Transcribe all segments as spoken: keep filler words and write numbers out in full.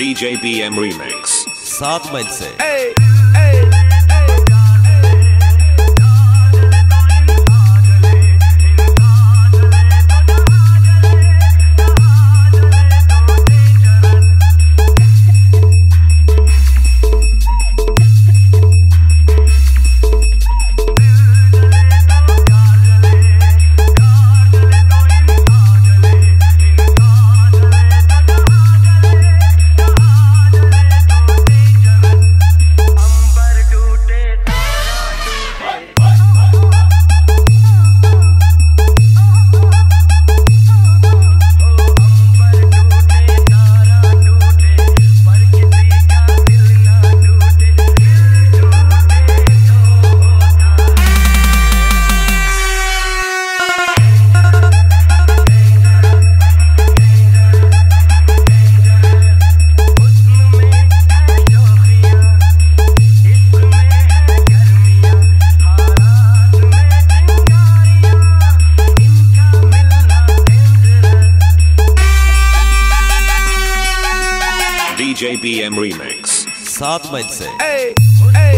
D J B M Remix सात मई से hey, hey. D J B M Remix सात मई से hey, hey.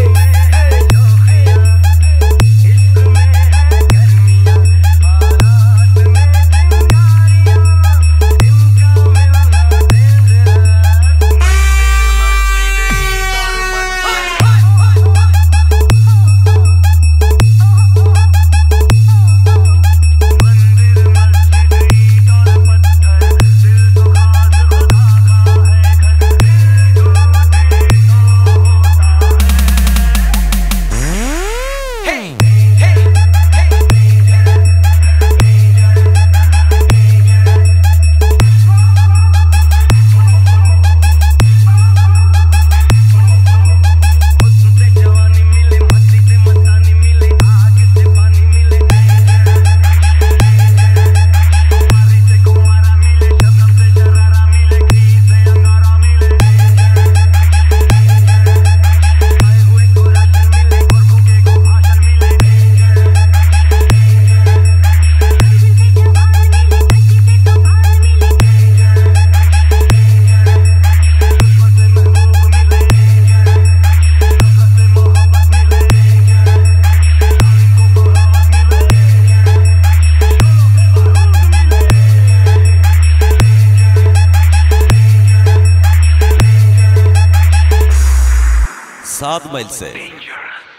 सात मई से